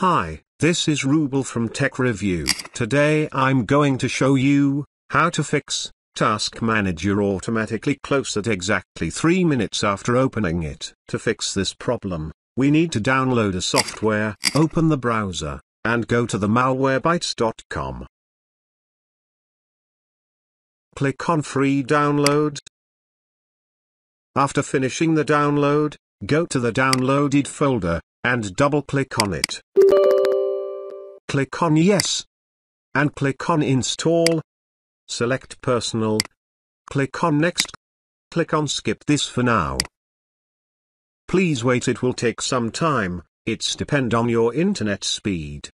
Hi, this is Rubel from Tech Review. Today I'm going to show you how to fix Task Manager automatically close at exactly 3 minutes after opening it. To fix this problem, we need to download a software, open the browser, and go to the malwarebytes.com. Click on free download. After finishing the download, go to the downloaded folder and double-click on it. Click on Yes, and click on Install. Select Personal. Click on Next. Click on Skip this for now. Please wait, it will take some time, it's depend on your internet speed.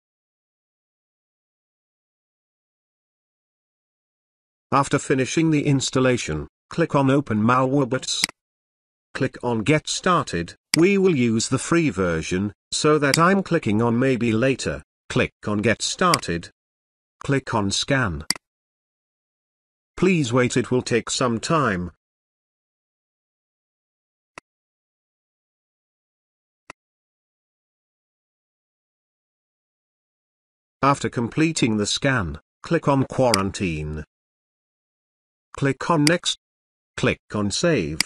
After finishing the installation, click on Open Malwarebytes. Click on Get Started. We will use the free version, so that I'm clicking on Maybe Later. Click on Get Started. Click on Scan. Please wait, it will take some time. After completing the scan, click on Quarantine. Click on Next. Click on Save.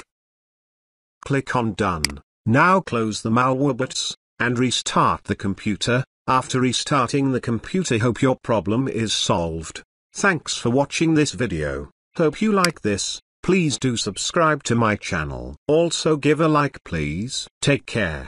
Click on Done. Now close the Malwarebytes, and restart the computer. After restarting the computer, hope your problem is solved. Thanks for watching this video. Hope you like this. Please do subscribe to my channel. Also give a like please. Take care.